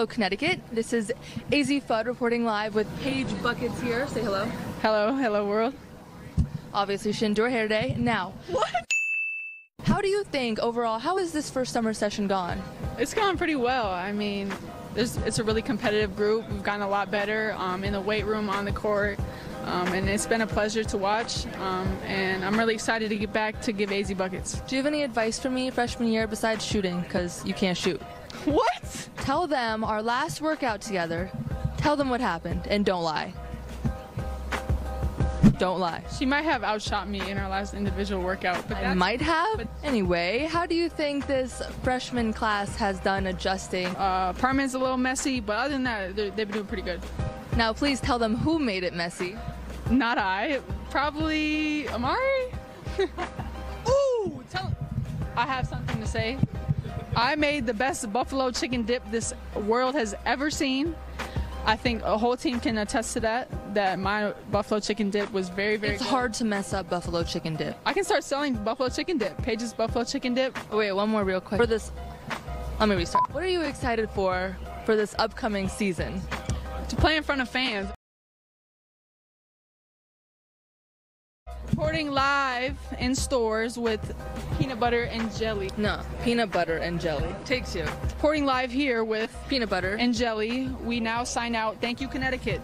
Buffalo, Connecticut. This is Azzi Fudd reporting live with Paige Bueckers here. Say hello. Hello, hello world. Obviously, she didn't do her hair today. Now, what? How do you think overall? How is this first summer session gone? It's gone pretty well. I mean, it's a really competitive group. We've gotten a lot better in the weight room, on the court, and it's been a pleasure to watch. And I'm really excited to get back to give Azzi buckets. Do you have any advice for me freshman year besides shooting? Because you can't shoot. What? Tell them our last workout together. Tell them what happened and don't lie. Don't lie. She might have outshot me in our last individual workout. But I might have? But anyway, how do you think this freshman class has done adjusting? Apartment's a little messy, but other than that, they've been doing pretty good. Now, please tell them who made it messy. Not I. Probably Amari? Ooh, I have something to say. I made the best buffalo chicken dip this world has ever seen. I think a whole team can attest to that my buffalo chicken dip was very, very good. It's hard to mess up buffalo chicken dip. I can start selling buffalo chicken dip. Paige's buffalo chicken dip. Oh, wait, one more real quick. Let me restart. What are you excited for this upcoming season? To play in front of fans. Reporting live in stores with peanut butter and jelly. No, peanut butter and jelly. Takes you. Reporting live here with peanut butter and jelly. We now sign out. Thank you, Connecticut.